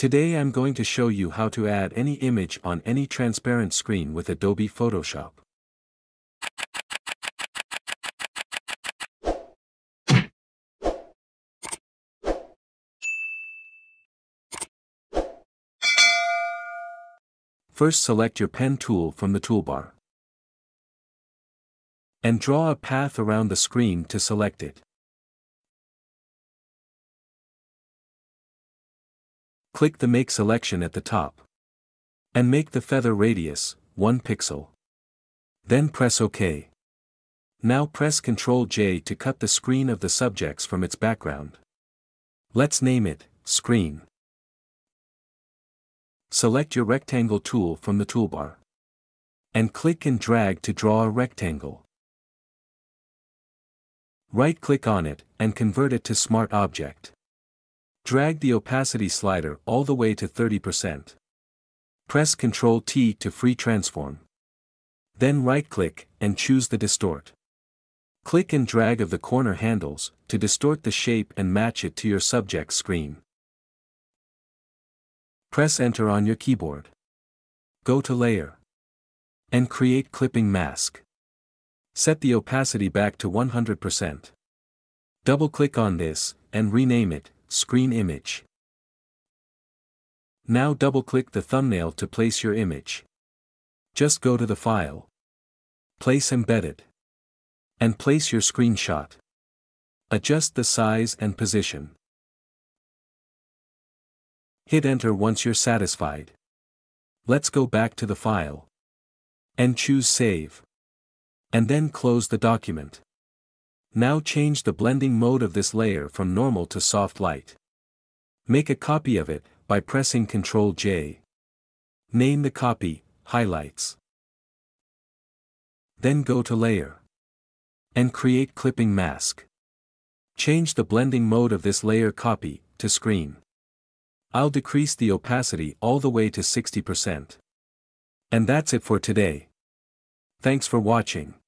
Today I'm going to show you how to add any image on any transparent screen with Adobe Photoshop. First, select your pen tool from the toolbar and draw a path around the screen to select it. Click the Make selection at the top and make the feather radius 1 pixel. Then press OK. Now press Ctrl J to cut the screen of the subjects from its background. Let's name it Screen. Select your rectangle tool from the toolbar and click and drag to draw a rectangle. Right-click on it and convert it to Smart Object. Drag the opacity slider all the way to 30%. Press Ctrl T to free transform. Then right-click and choose the distort. Click and drag of the corner handles to distort the shape and match it to your subject screen. Press Enter on your keyboard. Go to Layer and create Clipping Mask. Set the opacity back to 100%. Double-click on this and rename it Screen Image. Now double-click the thumbnail to place your image. Just go to the file, Place Embedded, and place your screenshot. Adjust the size and position. Hit Enter once you're satisfied. Let's go back to the file and choose Save, and then close the document. Now change the blending mode of this layer from normal to soft light. Make a copy of it by pressing Ctrl J. Name the copy Highlights. Then go to Layer and create Clipping Mask. Change the blending mode of this layer copy to Screen. I'll decrease the opacity all the way to 60%. And that's it for today. Thanks for watching.